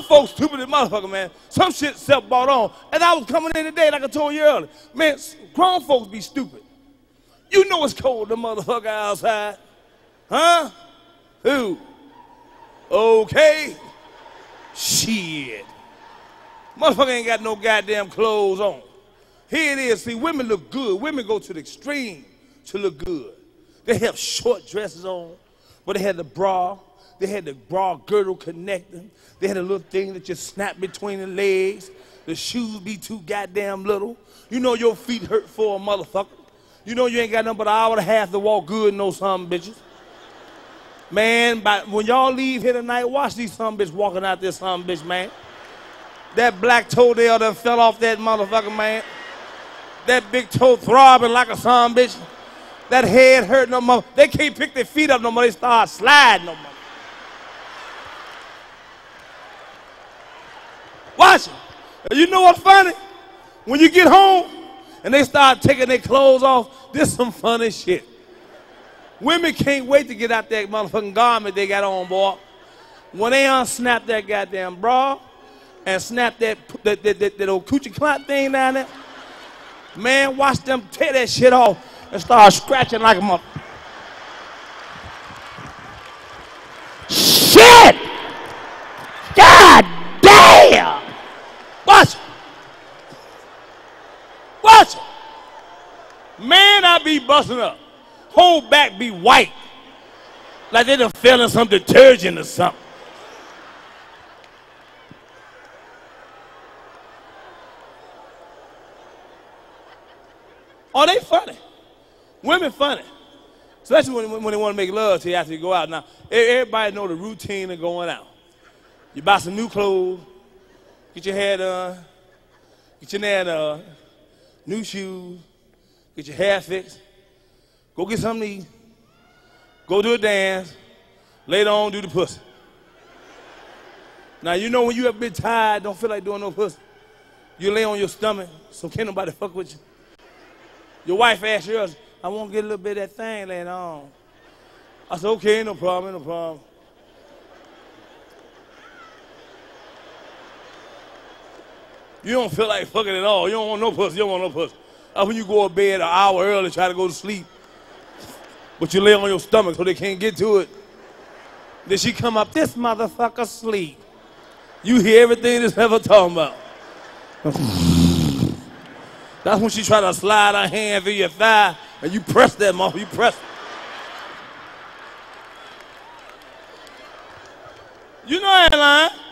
Some folks stupid as motherfucker, man. Some shit self-bought on. As I was coming in today, like I told you earlier, man, grown folks be stupid. You know it's cold, the motherfucker outside. Huh? Who? Okay. Shit. Motherfucker ain't got no goddamn clothes on. Here it is. See, women look good. Women go to the extreme to look good. They have short dresses on, but they had the bra. They had the bra girdle connecting. They had a little thing that just snapped between the legs. The shoes be too goddamn little. You know your feet hurt for a motherfucker. You know you ain't got nothing but an hour and a half to walk good in those some bitches. Man, when y'all leave here tonight, watch these some bitch walking out there, some bitch, man. That black toenail done fell off that motherfucker, man. That big toe throbbing like a son bitch. That head hurt no more. They can't pick their feet up no more. They start sliding no more. Watch it. You know what's funny? When you get home and they start taking their clothes off, this some funny shit. Women can't wait to get out that motherfucking garment they got on, boy. When they unsnap that goddamn bra and snap that old coochie clock thing down there, man, watch them tear that shit off and start scratching like a mother. Shit! God damn! Watch it. Watch it. Man, I be busting up. Whole back be white. Like they done fell in some detergent or something. Oh, they funny. Women funny. Especially when they want to make love to you after you go out. Now, everybody know the routine of going out. You buy some new clothes, get your hair done, get your nail done, new shoes, get your hair fixed, go get something to eat, go do a dance, later on do the pussy. Now, you know when you have been tired, don't feel like doing no pussy. You lay on your stomach, so can't nobody fuck with you. Your wife asked you, I want to get a little bit of that thing later on. I said, okay, no problem, no problem. You don't feel like fucking at all. You don't want no pussy, you don't want no pussy. That's when you go to bed an hour early, try to go to sleep. But you lay on your stomach so they can't get to it. Then she come up, this motherfucker sleep. You hear everything that's ever talking about. That's when she try to slide her hand through your thigh, and you press that motherfucker, you press it. You know I ain't lying.